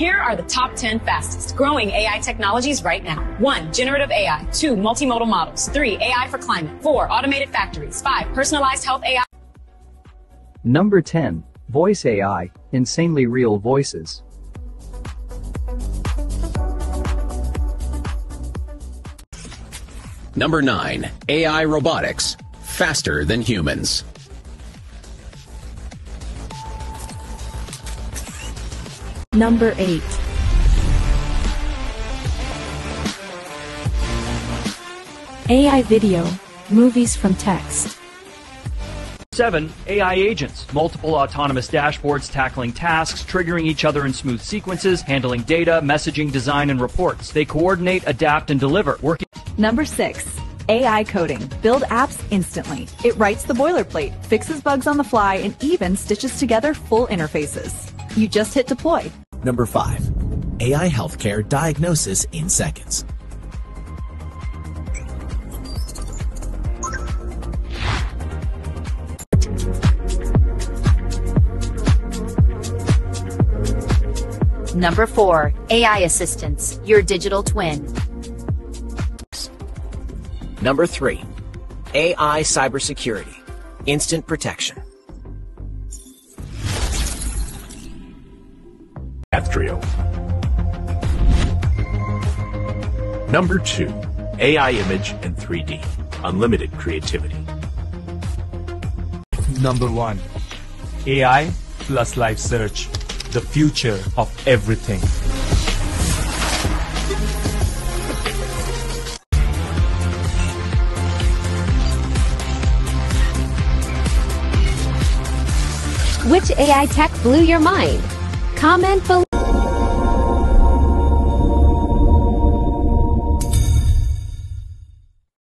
Here are the top 10 fastest growing AI technologies right now. 1, generative AI. 2, multimodal models. 3, AI for climate. 4, automated factories. 5, personalized health AI. Number 10, voice AI, insanely real voices. Number 9, AI robotics, faster than humans. Number 8. AI video, movies from text. 7. AI agents, multiple autonomous dashboards tackling tasks, triggering each other in smooth sequences, handling data, messaging, design, and reports. They coordinate, adapt, and deliver. Working. Number 6. AI coding, build apps instantly. It writes the boilerplate, fixes bugs on the fly, and even stitches together full interfaces. You just hit deploy. Number 5. AI healthcare diagnosis in seconds. Number 4. AI assistants, your digital twin. Number 3. AI cybersecurity, instant protection. Aethrio. Number 2. AI image and 3D, unlimited creativity. Number 1. AI plus live search, the future of everything. Which AI tech blew your mind? Comment below.